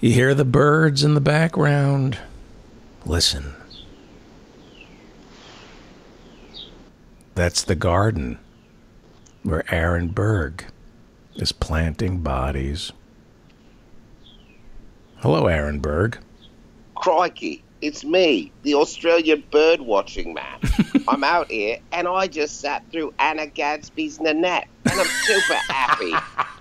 You hear the birds in the background. Listen. That's the garden where Aaron Berg is planting bodies. Hello, Aaron Berg. Crikey, it's me, the Australian bird watching man. I'm out here, and I just sat through Hannah Gadsby's Nanette, and I'm super happy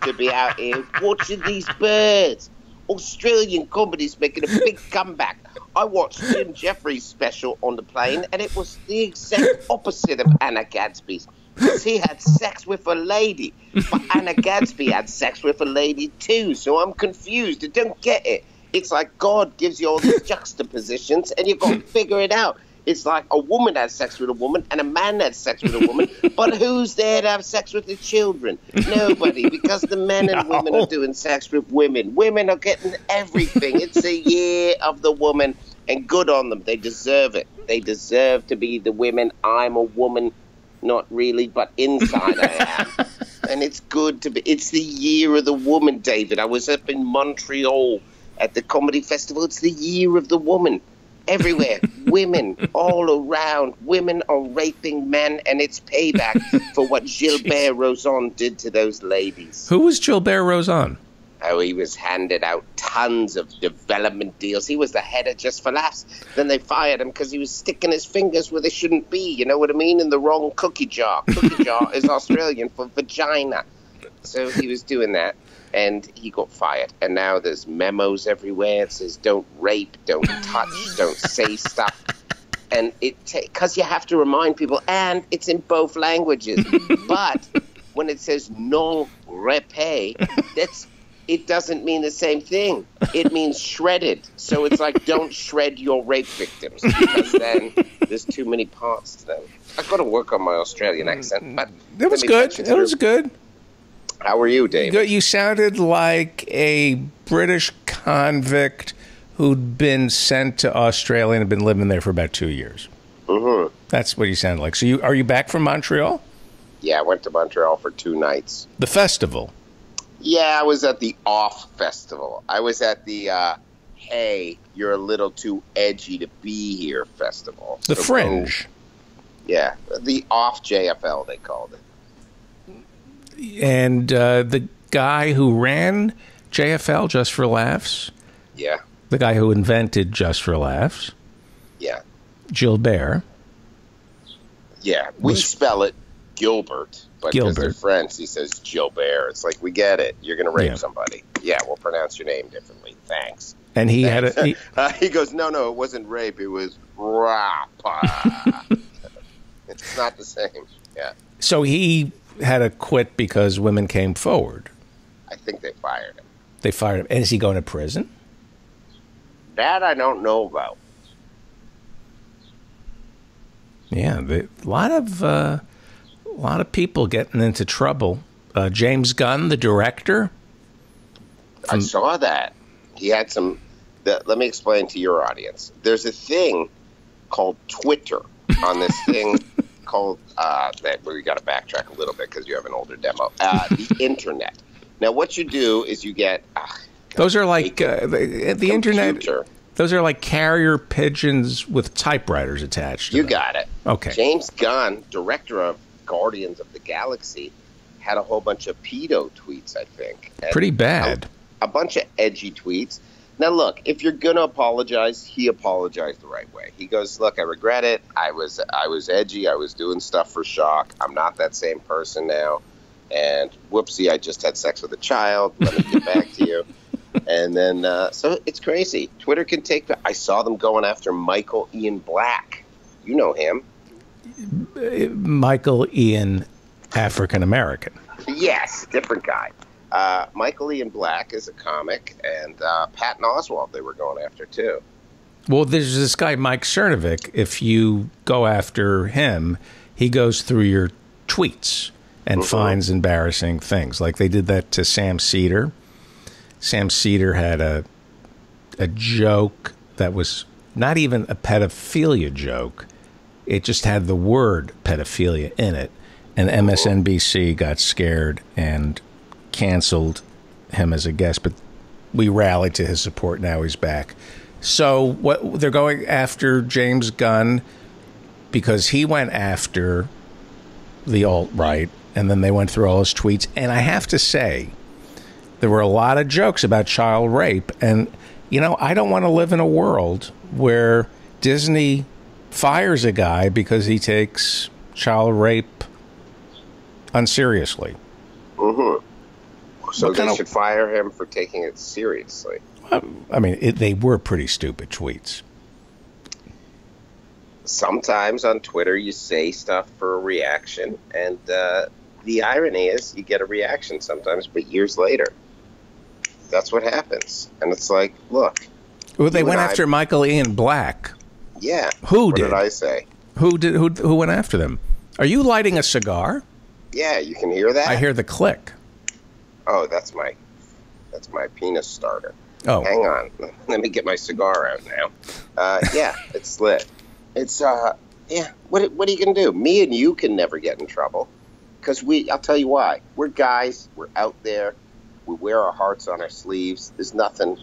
to be out here watching these birds. Australian comedy's making a big comeback. I watched Jim Jeffries' special on the plane, and it was the exact opposite of Hannah Gadsby's. Because he had sex with a lady, but Hannah Gadsby had sex with a lady too, so I'm confused. I don't get it. It's like God gives you all these juxtapositions, and you've got to figure it out. It's like a woman has sex with a woman, and a man has sex with a woman, but who's there to have sex with the children? Nobody, because the men and women are doing sex with women. Women are getting everything. It's a year of the woman, and good on them. They deserve it. They deserve to be the women. I'm a woman. Not really, but inside I am. And it's good to be. It's the year of the woman, David. I was up in Montreal at the comedy festival. It's the year of the woman. Everywhere. Women all around. Women are raping men, and it's payback for what Gilbert Rozon did to those ladies. Who was Gilbert Rozon? Oh, he was handed out tons of development deals. He was the head of Just for Laughs. Then they fired him because he was sticking his fingers where they shouldn't be, you know what I mean, in the wrong cookie jar. Cookie jar is Australian for vagina. So he was doing that, and he got fired. And now there's memos everywhere. It says don't rape, don't touch, don't say stuff. And it because you have to remind people, and it's in both languages. But when it says non repay, that's... It doesn't mean the same thing. It means shredded. So it's like, don't shred your rape victims, because then there's too many parts to them. I've got to work on my Australian accent. But it was good. It was good. How are you, David? You sounded like a British convict who'd been sent to Australia and had been living there for about 2 years. Mm-hmm. That's what you sound like. So are you back from Montreal? Yeah, I went to Montreal for 2 nights. The festival. Yeah, I was at the Off Festival. I was at the Hey, You're a Little Too Edgy to Be Here Festival. The Fringe. Yeah, the Off JFL, they called it. And the guy who ran JFL, Just for Laughs. Yeah. The guy who invented Just for Laughs. Yeah. Gilbert. Yeah, we spell it Gilbert. But because they're French, he says Gilbert. It's like, we get it. You're going to rape somebody. Yeah, we'll pronounce your name differently. Thanks. And he had a... he goes, no, it wasn't rape. It was rapa. It's not the same. Yeah. So he had to quit because women came forward. I think they fired him. They fired him. And is he going to prison? That I don't know about. Yeah, a lot of people getting into trouble. James Gunn, the director. I saw that. He had some... let me explain to your audience. There's a thing called Twitter on this thing called... we got to backtrack a little bit because you have an older demo. The internet. Now, what you do is you get... those are like... the internet... Those are like carrier pigeons with typewriters attached to them. You got it. Okay. James Gunn, director of Guardians of the Galaxy, had a whole bunch of pedo tweets, I think. Pretty bad. A bunch of edgy tweets. Now, look, if you're going to apologize, he apologized the right way. He goes, look, I regret it. I was edgy. I was doing stuff for shock. I'm not that same person now. And whoopsie, I just had sex with a child. Let me get back to you. And then, so it's crazy. Twitter can take that. I saw them going after Michael Ian Black. You know him. Michael Ian, African-American. Yes, different guy. Michael Ian Black is a comic, and Patton Oswalt they were going after, too. Well, there's this guy, Mike Cernovich. If you go after him, he goes through your tweets and finds embarrassing things. Like they did that to Sam Seder. Sam Seder had a joke that was not even a pedophilia joke. It just had the word pedophilia in it, and MSNBC got scared and canceled him as a guest. But we rallied to his support. Now he's back. So what they're going after James Gunn because he went after the alt-right, and then they went through all his tweets. And I have to say, there were a lot of jokes about child rape. And, you know, I don't want to live in a world where Disney fires a guy because he takes child rape unseriously. Mm-hmm. So they should fire him for taking it seriously. I mean, they were pretty stupid tweets. Sometimes on Twitter you say stuff for a reaction, and the irony is you get a reaction sometimes, but years later. That's what happens. And it's like, look. Well, they went after Michael Ian Black. Yeah. Who did? What did I say? Who went after them? Are you lighting a cigar? Yeah, you can hear that? I hear the click. Oh, that's my penis starter. Oh. Hang on. Let me get my cigar out now. Yeah, it's lit. It's, yeah, what are you going to do? Me and you can never get in trouble. Because I'll tell you why. We're guys. We're out there. We wear our hearts on our sleeves. There's nothing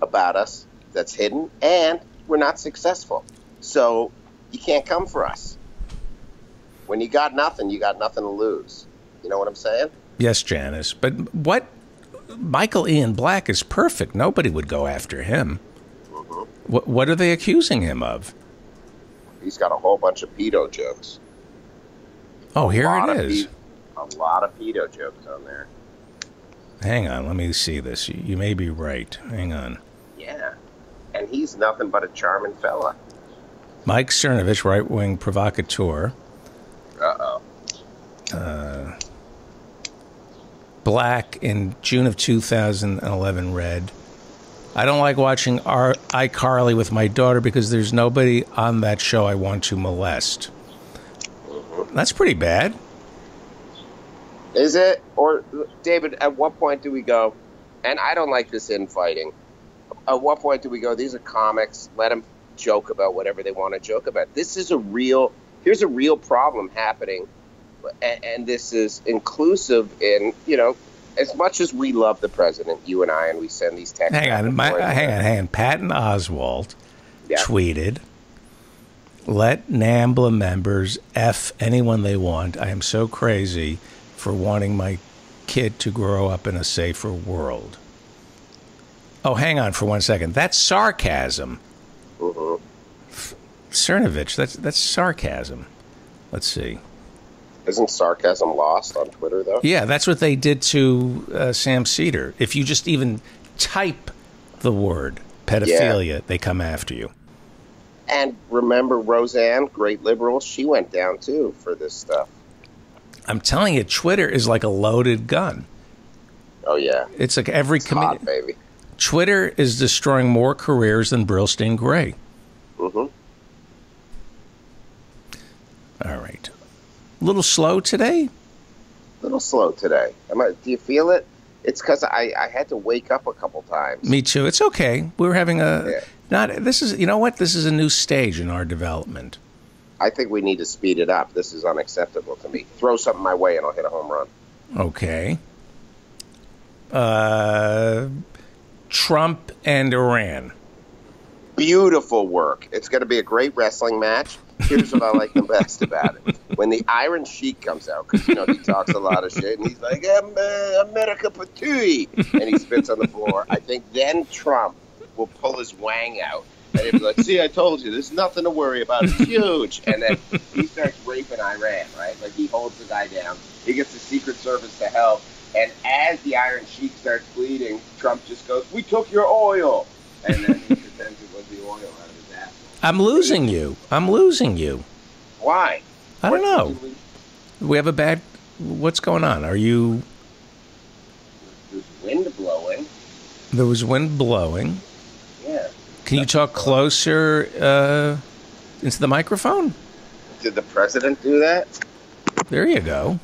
about us that's hidden. And we're not successful. So you can't come for us. When you got nothing to lose. You know what I'm saying? Yes, Janice. But what? Michael Ian Black is perfect. Nobody would go after him. Mm-hmm. What are they accusing him of? He's got a whole bunch of pedo jokes. Oh, here it is. A lot of pedo jokes on there. Hang on. Let me see this. You may be right. Hang on. Yeah. And he's nothing but a charming fella. Mike Cernovich, right-wing provocateur. Uh-oh. Black, in June of 2011, read, I don't like watching iCarly with my daughter because there's nobody on that show I want to molest. Mm-hmm. That's pretty bad. Is it? Or, David, at what point do we go, and I don't like this infighting, at what point do we go, these are comics, let them joke about whatever they want to joke about. This is here's a real problem happening, and this is inclusive in, you know, as much as we love the president, you and I, and we send these texts. Hang on. Patton Oswalt tweeted, let NAMBLA members F anyone they want. I am so crazy for wanting my kid to grow up in a safer world. Oh, hang on for 1 second. That's sarcasm. Mm-hmm. Cernovich, that's sarcasm. Let's see. Isn't sarcasm lost on Twitter, though? Yeah, that's what they did to Sam Seder. If you just even type the word pedophilia, they come after you. And remember Roseanne, great liberal? She went down, too, for this stuff. I'm telling you, Twitter is like a loaded gun. Oh, yeah. It's like every comedian. Baby. Twitter is destroying more careers than Brillstein Gray. Mm-hmm. All right. A little slow today. Do you feel it? It's because I had to wake up a couple times. Me too. It's okay. We were having you know what? This is a new stage in our development. I think we need to speed it up. This is unacceptable to me. Throw something my way and I'll hit a home run. Okay. Trump and Iran. Beautiful work. It's going to be a great wrestling match. Here's what I like the best about it. When the Iron Sheik comes out, because, you know, he talks a lot of shit, and he's like, America Patui, and he spits on the floor. I think then Trump will pull his wang out, and he'll be like, see, I told you, there's nothing to worry about. It's huge. And then he starts raping Iran, right? Like, he holds the guy down. He gets the Secret Service to help, and as the Iron Sheik starts bleeding, Trump just goes, we took your oil. And then he pretends it was the oil out of his ass. I'm losing you. Why? I don't know. We have a bad... What's going on? Are you... There was wind blowing. Yeah. Can you talk closer into the microphone? Did the president do that? There you go.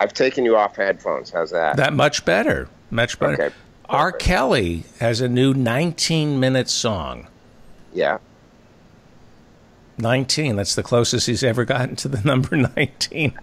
I've taken you off headphones. How's that? That much better. Much better. Okay. R. Kelly has a new 19-minute song. Yeah. 19. That's the closest he's ever gotten to the number 19.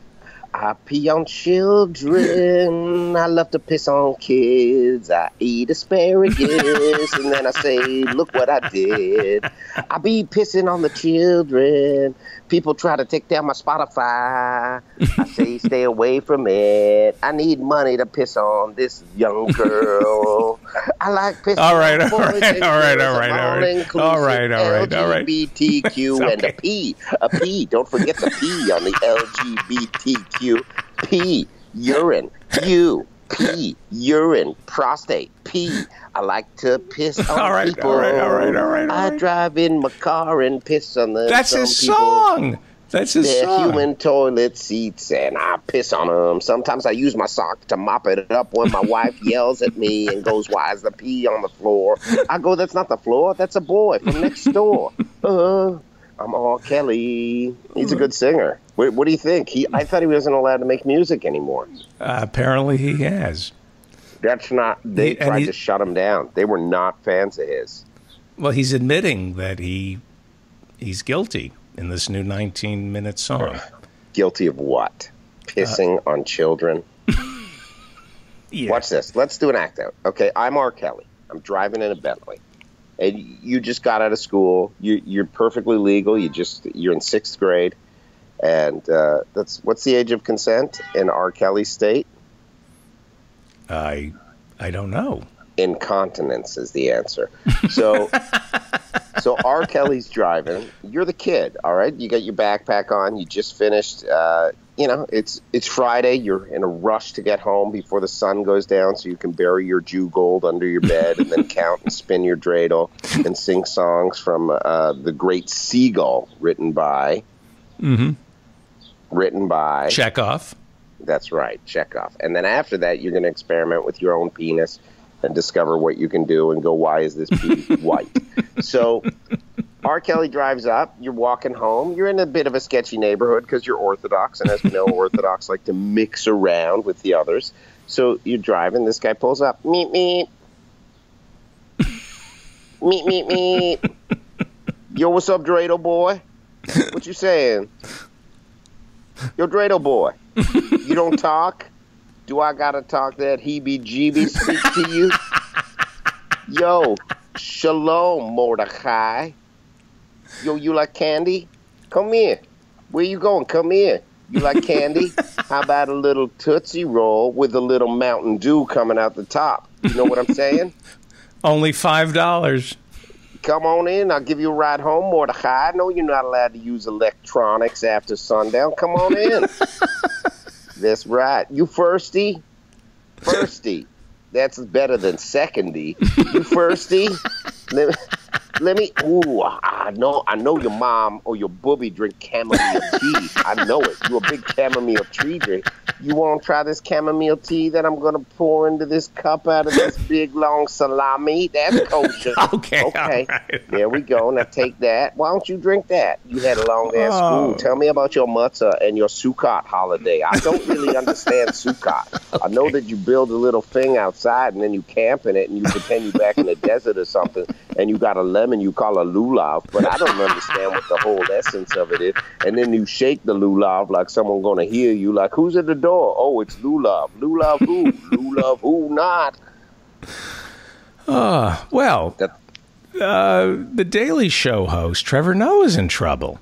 I pee on children. I love to piss on kids. I eat asparagus. And then I say, look what I did. I be pissing on the children. People try to take down my Spotify. I say, stay away from it. I need money to piss on this young girl. I like pissing on boys and girls. All right. LGBTQ and a P. A P. Don't forget the P on the LGBTQ. P. Urine. Q. P. Urine. Prostate. P. I like to piss on people. All right. I drive in my car and piss on them. That's his song. They're human toilet seats, and I piss on them. Sometimes I use my sock to mop it up when my wife yells at me and goes, why is the pee on the floor? I go, that's not the floor. That's a boy from next door. I'm R. Kelly. He's a good singer. What do you think? I thought he wasn't allowed to make music anymore. Apparently he has. That's not. They tried to shut him down. They were not fans of his. Well, he's admitting that he's guilty in this new 19-minute song. Guilty of what? Pissing on children. Yeah. Watch this. Let's do an act out. Okay, I'm R. Kelly. I'm driving in a Bentley, and you just got out of school. You're perfectly legal. You're in 6th grade, and that's what's the age of consent in R. Kelly's state? I don't know. Incontinence is the answer. So R. Kelly's driving. You're the kid, all right? You got your backpack on. You just finished. It's Friday. You're in a rush to get home before the sun goes down so you can bury your Jew gold under your bed and then count and spin your dreidel and sing songs from The Great Seagull, written by Chekhov. That's right, Chekhov. And then after that, you're going to experiment with your own penis and discover what you can do and go, why is this pee white? So R. Kelly drives up. You're walking home. You're in a bit of a sketchy neighborhood because you're Orthodox. And as we know, Orthodox like to mix around with the others. So you're driving. This guy pulls up. Meep, meep. Meep, meep, meep. Yo, what's up, Dreidel boy? What you saying? Yo, Dreidel boy. You don't talk? Do I gotta talk that heebie-jeebie speak to you? Yo, shalom, Mordecai. Yo, you like candy? Come here. Where you going? Come here. You like candy? How about a little Tootsie Roll with a little Mountain Dew coming out the top? You know what I'm saying? Only $5. Come on in. I'll give you a ride home, Mordecai. I know you're not allowed to use electronics after sundown. Come on in. That's right. You thirsty? Thirsty. That's better than secondy. You thirsty? Let me. Ooh, I know your mom or your booby drink chamomile tea. I know it. You're a big chamomile tea drink. You want to try this chamomile tea that I'm going to pour into this cup out of this big, long salami? That's kosher. Okay. There we go. Now take that. Why don't you drink that? You had a long-ass school. Tell me about your matzah and your Sukkot holiday. I don't really understand Sukkot. Okay. I know that you build a little thing outside, and then you camp in it, and you pretend you're back in the desert or something, and you got a lemon you call a lulav, but I don't understand what the whole essence of it is. And then you shake the lulav like someone going to hear you, like, who's at the door? Oh, it's lulav. Lulav who? Lulav who not? The Daily Show host, Trevor Noah, is in trouble.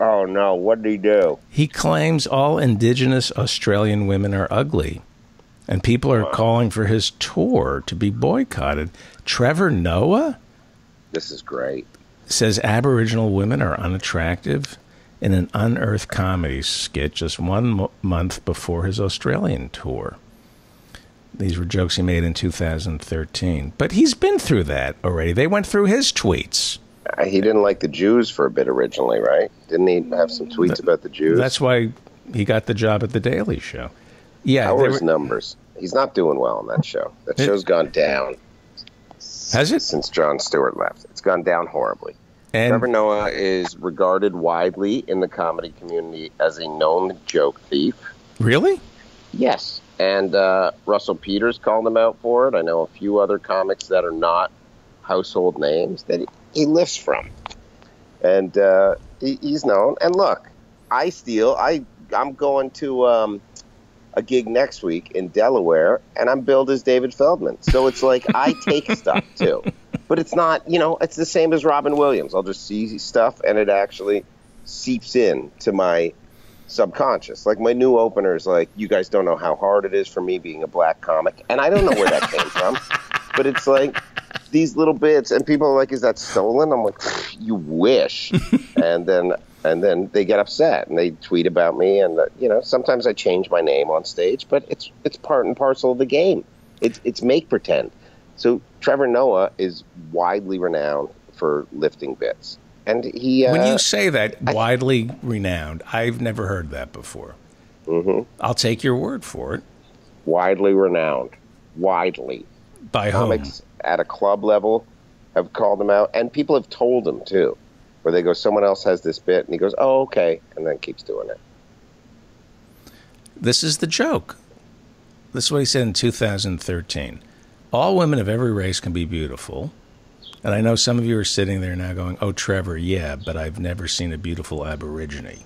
Oh, no. What did he do? He claims all indigenous Australian women are ugly, and people are calling for his tour to be boycotted. Trevor Noah? This is great. Says Aboriginal women are unattractive in an unearthed comedy skit just 1 month before his Australian tour. These were jokes he made in 2013. But he's been through that already. They went through his tweets. He didn't like the Jews for a bit originally, right? Didn't he have some tweets about the Jews? That's why he got the job at The Daily Show. Yeah, how are his numbers? He's not doing well on that show. That show's gone down. Has it? Since Jon Stewart left. It's gone down horribly. And Trevor Noah is regarded widely in the comedy community as a known joke thief. Really? Yes. And Russell Peters called him out for it. I know a few other comics that are not household names that he lifts from. And he's known. And look, I steal. I I'm going to a gig next week in Delaware, and I'm billed as David Feldman. So it's like I take stuff too, but it's not, you know, it's the same as Robin Williams. I'll just see stuff, and it actually seeps in to my subconscious. Like my new opener is like, you guys don't know how hard it is for me being a black comic, and I don't know where that came from, but it's like these little bits, and people are like, is that stolen? I'm like, you wish. And then they get upset and they tweet about me, and you know, sometimes I change my name on stage, but it's part and parcel of the game. It's make pretend. So Trevor Noah is widely renowned for lifting bits. And he, when you say that, widely renowned, I've never heard that before. Mm-hmm. I'll take your word for it. Widely renowned. Widely. By whom? Comics at a club level have called him out, and people have told him, too, where they go, someone else has this bit, and he goes, oh, okay, and then keeps doing it. This is the joke. This is what he said in 2013. All women of every race can be beautiful. And I know some of you are sitting there now going, oh, Trevor, yeah, but I've never seen a beautiful Aborigine.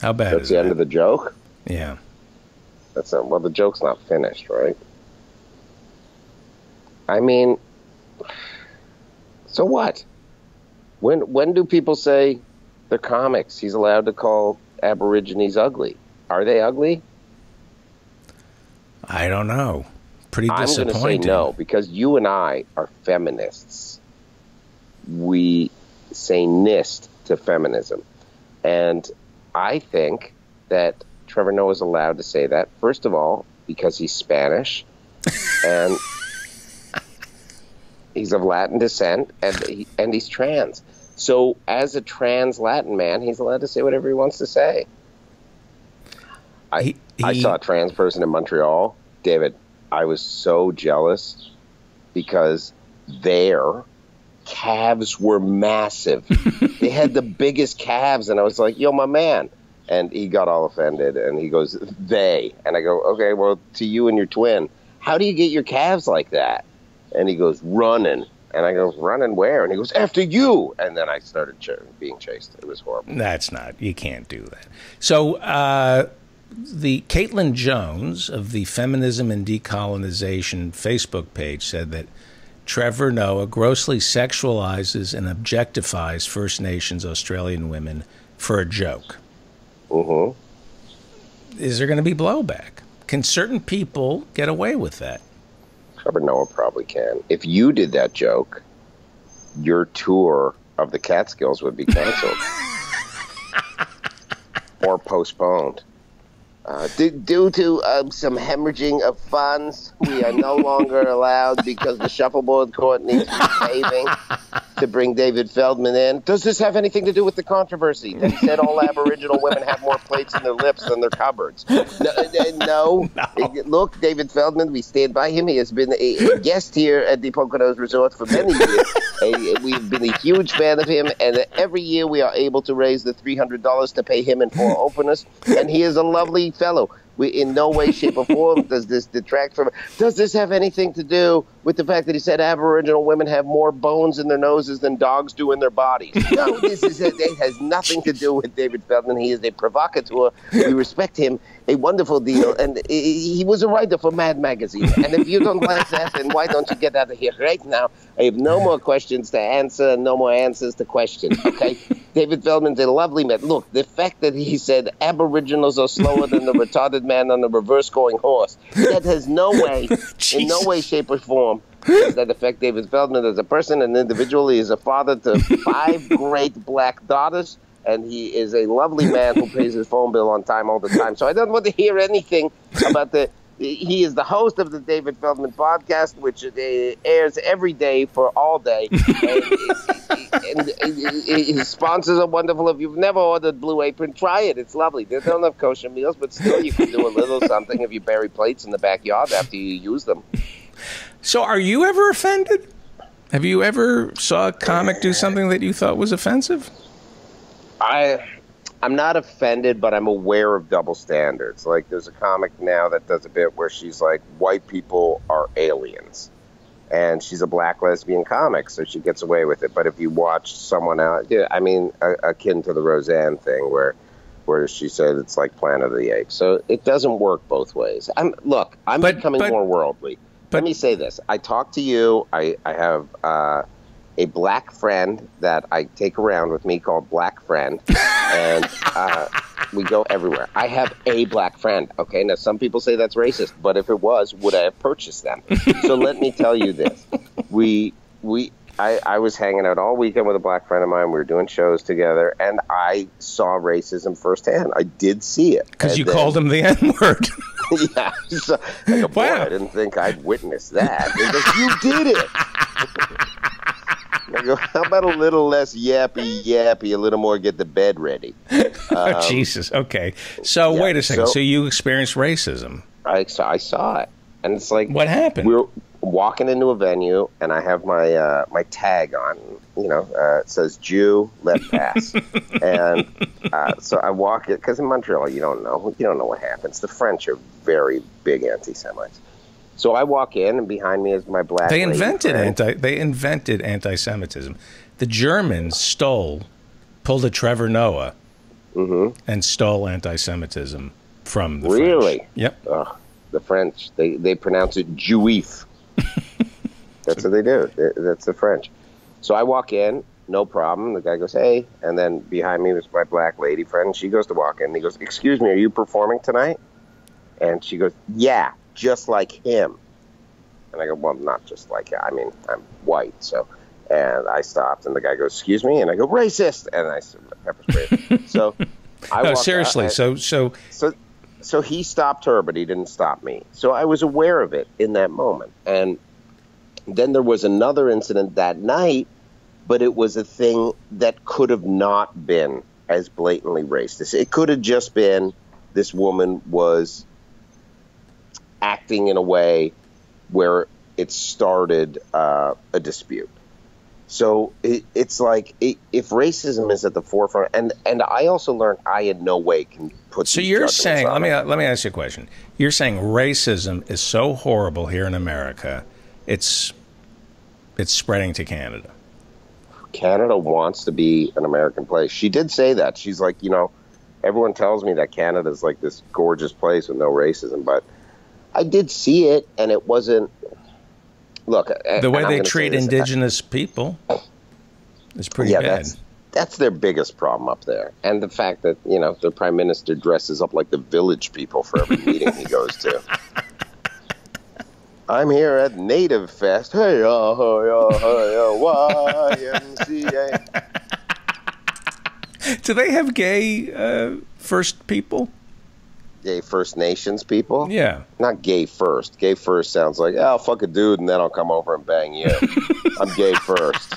How bad is that? That's the end of the joke? Yeah. That's not, well, the joke's not finished, right? I mean, so what? When do people say they're comics? He's allowed to call Aborigines ugly. Are they ugly? I don't know. Pretty disappointing. I'm going to say no, because you and I are feminists. We say NIST to feminism. And I think that Trevor Noah is allowed to say that, first of all, because he's Spanish, and he's of Latin descent, and he's trans. So as a trans Latin man, he's allowed to say whatever he wants to say. I saw a trans person in Montreal, David. I was so jealous because their calves were massive. They had the biggest calves, and I was like, yo, my man. And he got all offended, and he goes, they. And I go, okay, well, to you and your twin, how do you get your calves like that? And he goes, running. And I go, running where? And he goes, after you. And then I started being chased. It was horrible. That's not, you can't do that. So, the Caitlin Jones of the Feminism and Decolonization Facebook page said that Trevor Noah grossly sexualizes and objectifies First Nations Australian women for a joke. Mm-hmm. Is there going to be blowback? Can certain people get away with that? Trevor Noah probably can. If you did that joke, your tour of the Catskills would be canceled or postponed. Due to some hemorrhaging of funds, we are no longer allowed, because the shuffleboard court needs to be paving, to bring David Feldman in. Does this have anything to do with the controversy that he said all Aboriginal women have more plates in their lips than their cupboards? No. Look, David Feldman, we stand by him. He has been a guest here at the Poconos Resort for many years. We've been a huge fan of him, and every year we are able to raise the $300 to pay him and four openers, and he is a lovely fellow. We, in no way, shape, or form does this detract from it. Does this have anything to do with the fact that he said Aboriginal women have more bones in their noses than dogs do in their bodies? No, this is it has nothing to do with David Feldman. He is a provocateur. We respect him. A wonderful deal. And he was a writer for Mad Magazine. And if you don't like that, then why don't you get out of here right now? I have no more questions to answer and no more answers to questions, okay? David Feldman's a lovely man. Look, the fact that he said Aboriginals are slower than the retarded man on a reverse-going horse, that has no way, in no way, shape, or form, does that affect David Feldman as a person and individually. He's a father to 5 great black daughters, and he is a lovely man who pays his phone bill on time all the time. So I don't want to hear anything about the... He is the host of the David Feldman podcast, which airs every day for all day. And his sponsors are wonderful. If you've never ordered Blue Apron, try it. It's lovely. They don't have kosher meals, but still you can do a little something if you bury plates in the backyard after you use them. So are you ever offended? Have you ever saw a comic do something that you thought was offensive? I'm not offended, but I'm aware of double standards. Like, there's a comic now that does a bit where she's like, white people are aliens. and she's a black lesbian comic, so she gets away with it. But if you watch someone else, I mean, akin to the Roseanne thing where she said it's like Planet of the Apes. So it doesn't work both ways. I'm becoming more worldly. Let me say this. I talk to you. I have a black friend that I take around with me called Black Friend. And we go everywhere. I have a black friend. Okay, now some people say that's racist. But if it was, would I have purchased them? So let me tell you this. I was hanging out all weekend with a black friend of mine. We were doing shows together, and I saw racism firsthand. I did see it. Because you called him the N-word. Yeah. So, like, boy, I didn't think I'd witnessed that. They go, you did it. I go, how about a little less yappy, a little more get the bed ready. Jesus. Okay. So wait a second. So you experienced racism. I saw it. And it's like, what happened? We were walking into a venue, and I have my my tag on, it says Jew, let pass. And so I walk it, because in Montreal, you don't know what happens. The French are very big anti-Semites. So I walk in, and behind me is my black lady friend. They invented anti-Semitism. The Germans pulled a Trevor Noah, and stole anti-Semitism from the French. Really? Yep. Ugh. The French, they pronounce it Juif. That's what they do. That's the French. So I walk in, no problem. The guy goes, hey. And then behind me was my black lady friend. She goes to walk in. And he goes, excuse me, are you performing tonight? And she goes, yeah, just like him. And I go, well, not just like him. I mean, I'm white. So, and I stopped. And the guy goes, excuse me. And I go, racist. And I said, pepper spray. So I no, seriously. Out, So he stopped her, but he didn't stop me. So I was aware of it in that moment. And then there was another incident that night, but it was a thing that could have not been as blatantly racist. It could have just been this woman was acting in a way where it started a dispute. So it's like if racism is at the forefront, and I also learned I in no way can put. So you're saying, let me ask you a question. You're saying racism is so horrible here in America, it's spreading to Canada. Canada wants to be an American place. She did say that. She's like, everyone tells me that Canada's like this gorgeous place with no racism, but I did see it, and it wasn't. Look, the way they treat indigenous people is pretty bad. That's their biggest problem up there. And the fact that, the prime minister dresses up like the village people for every meeting he goes to. I'm here at Native Fest. Hey, YMCA. Do they have gay first people? Gay First Nations people? Yeah. Not gay first. Gay first sounds like, I'll fuck a dude and then I'll come over and bang you. I'm gay first.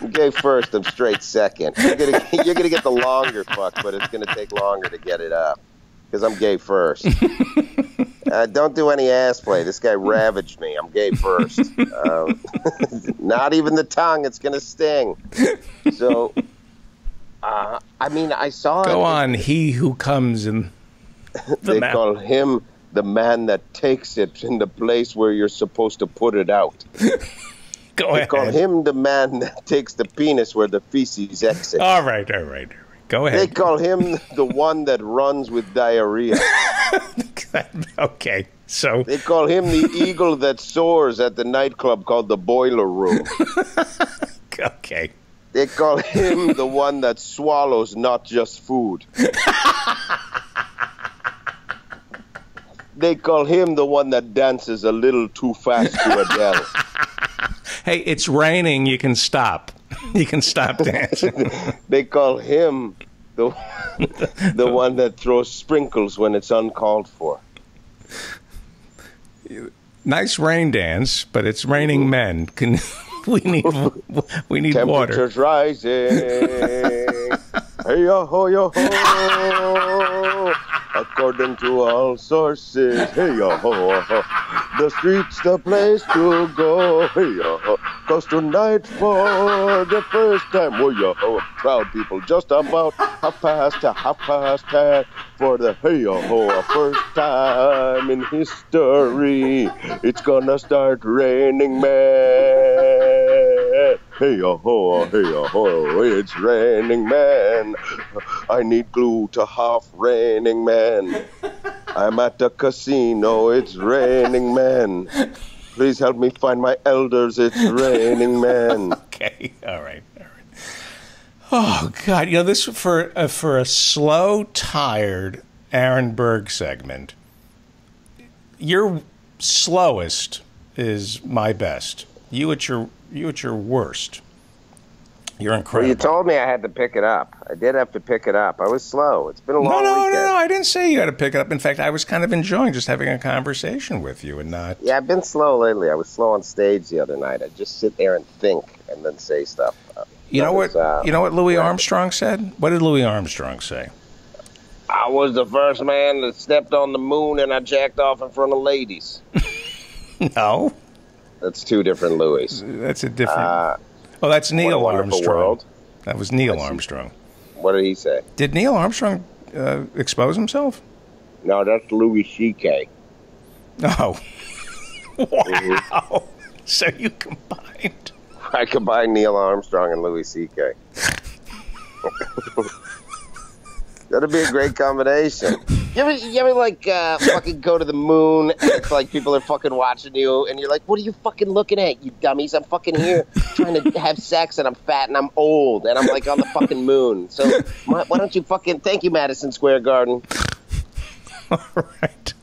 I'm gay first. I'm straight second. You're gonna get the longer fuck, but it's going to take longer to get it up because I'm gay first. Don't do any ass play. This guy ravaged me. I'm gay first. Not even the tongue. It's going to sting. So, I mean, I saw Go it. On, he who comes in. They call him the man that takes it in the place where you're supposed to put it out. They call him the man that takes the penis where the feces exit. All right. Go ahead. They call him the one that runs with diarrhea. Okay, so. They call him the eagle that soars at the nightclub called the Boiler Room. Okay. They call him the one that swallows not just food. They call him the one that dances a little too fast to Adele. Hey, it's raining. You can stop. You can stop dancing. They call him the one that throws sprinkles when it's uncalled for. Nice rain dance, but it's raining men. We need water. Temperature's rising. Hey yo ho yo ho. According to all sources, hey yo ho, the street's the place to go. Hey yo ho. 'Cause tonight for the first time, we're your proud people. Just about half past for the first time in history. It's gonna start raining men. Hey-oh-ho, it's raining man. I need glue to half raining man. I'm at the casino, it's raining man. Please help me find my elders, it's raining man. Okay, all right. Oh, God, this for a slow, tired Aaron Berg segment, your slowest is my best. You at your worst. You're incredible. Well, you told me I had to pick it up. I did have to pick it up. I was slow. It's been a long weekend. No, I didn't say you had to pick it up. In fact, I was kind of enjoying just having a conversation with you and not... Yeah, I've been slow lately. I was slow on stage the other night. I just sit there and think and then say stuff. You know what Louis Armstrong said? What did Louis Armstrong say? I was the first man that stepped on the moon and I jacked off in front of ladies. No. That's two different Louis. That's a different... Oh, that's Neil Armstrong. World. That was Neil Armstrong. What did he say? Did Neil Armstrong expose himself? No, that's Louis C.K. Oh. Wow. Mm-hmm. So you combined. I combined Neil Armstrong and Louis C.K. That'd be a great combination. You ever fucking go to the moon and it's like people are fucking watching you and you're like, what are you fucking looking at, you dummies? I'm fucking here trying to have sex and I'm fat and I'm old and I'm like on the fucking moon. So why don't you fucking... Thank you, Madison Square Garden. All right.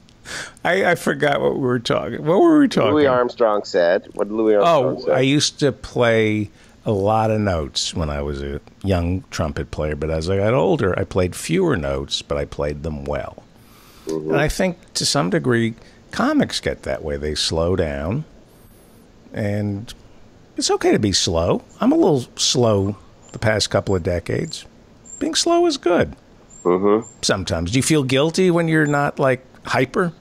I forgot what we were talking. What were we talking? Louis Armstrong said. What did Louis Armstrong say? Oh, I used to play... a lot of notes when I was a young trumpet player, but as I got older, I played fewer notes, but I played them well. Mm-hmm. And I think to some degree, comics get that way. They slow down, and it's okay to be slow. I'm a little slow the past couple of decades. Being slow is good. Mm-hmm. Sometimes. Do you feel guilty when you're not, like, hyper?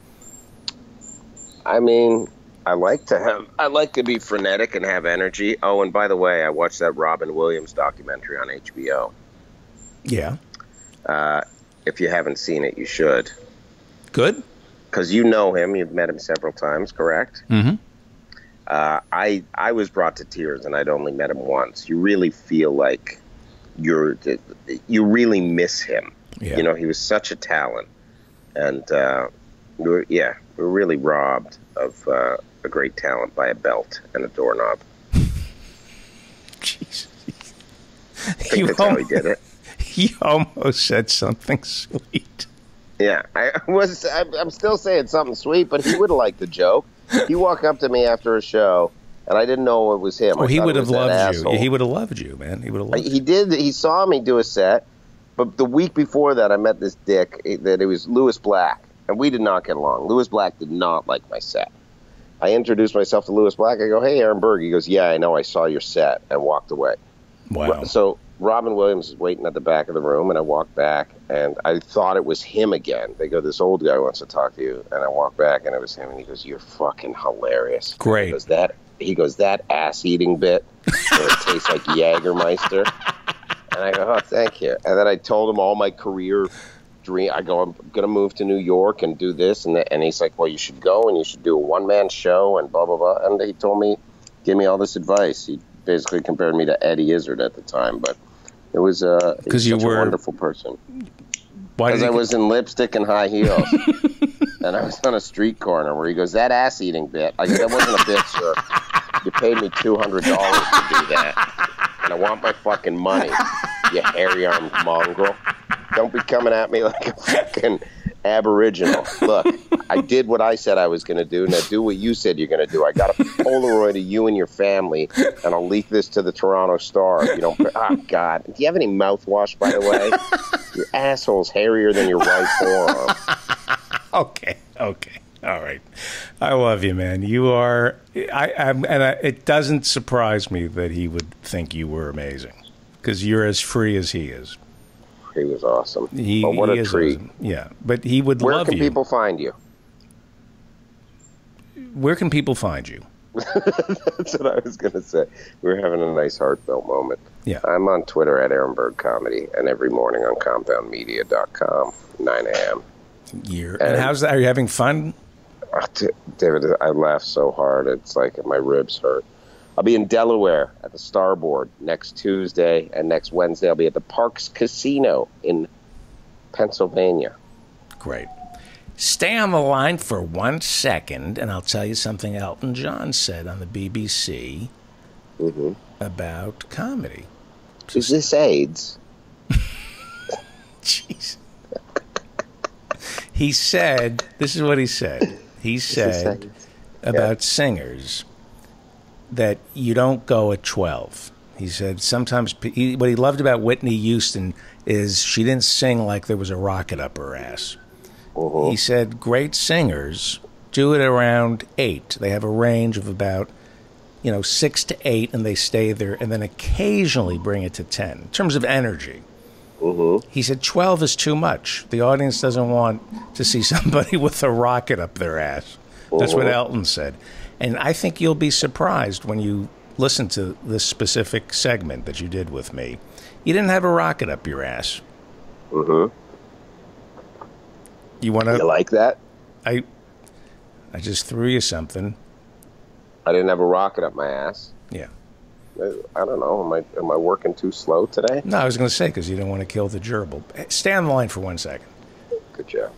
I mean... I like to be frenetic and have energy. Oh, and by the way, I watched that Robin Williams documentary on HBO. Yeah. If you haven't seen it, you should. Good. Because you know him. You've met him several times, correct? Mm-hmm. I was brought to tears, and I'd only met him once. You really feel like you really miss him. Yeah. You know, he was such a talent. And, we're really robbed of a great talent by a belt and a doorknob. Jeez. I think that's how he did it. He almost said something sweet. Yeah, I'm still saying something sweet, but he would have liked the joke. He walked up to me after a show, and I didn't know it was him. Oh, he would have loved you. He would have loved you, man. He would have loved you. He did. He saw me do a set, but the week before that, I met this dick that it was Lewis Black. And we did not get along. Lewis Black did not like my set. I introduced myself to Lewis Black. I go, hey, Aaron Berg. He goes, yeah, I know. I saw your set, and walked away. Wow. So Robin Williams is waiting at the back of the room, and I walked back, and I thought it was him again. They go, this old guy wants to talk to you. And I walked back, and it was him, and he goes, you're fucking hilarious. Great. He goes, that ass-eating bit where it tastes like Jägermeister. And I go, oh, thank you. And then I told him all my career dream. I go, I'm going to move to New York and do this. And he's like, well, you should go and you should do a one-man show and blah, blah, blah. And he told me, give me all this advice. He basically compared me to Eddie Izzard at the time. But it was a wonderful person. Because I was in lipstick and high heels. And I was on a street corner where he goes, that ass-eating bit. I go, that wasn't a bit, sir. You paid me $200 to do that. And I want my fucking money, you hairy-armed mongrel. Don't be coming at me like a fucking aboriginal. Look, I did what I said I was going to do. Now do what you said you're going to do. I got a Polaroid of you and your family, and I'll leak this to the Toronto Star. If you don't. Oh, God. Do you have any mouthwash, by the way? Your asshole's hairier than your right forearm. Okay. All right. I love you, man. You are... it doesn't surprise me that he would think you were amazing, because you're as free as he is. He was awesome. But what a treat. Awesome. Yeah, but he would love you. Where can people find you? That's what I was going to say. We were having a nice heartfelt moment. Yeah. I'm on Twitter at Aaron Berg Comedy, and every morning on compoundmedia.com, 9 a.m. Year. And how's that? Are you having fun? David, I laugh so hard. It's like my ribs hurt. I'll be in Delaware at the Starboard next Tuesday, and next Wednesday I'll be at the Parks Casino in Pennsylvania. Great. Stay on the line for 1 second, and I'll tell you something Elton John said on the BBC about comedy. Is this AIDS? Jeez. He said, this is what he said. He said about singers that you don't go at 12. He said sometimes what he loved about Whitney Houston is she didn't sing like there was a rocket up her ass. He said great singers do it around 8. They have a range of about, 6 to 8, and they stay there, and then occasionally bring it to 10 in terms of energy. He said 12 is too much. The audience doesn't want to see somebody with a rocket up their ass. That's what Elton said. And I think you'll be surprised when you listen to this specific segment that you did with me. You didn't have a rocket up your ass. You want to? You like that? I just threw you something. I didn't have a rocket up my ass. Yeah. I don't know. Am I working too slow today? No, I was going to say because you don't want to kill the gerbil. Stay on the line for 1 second. Good job.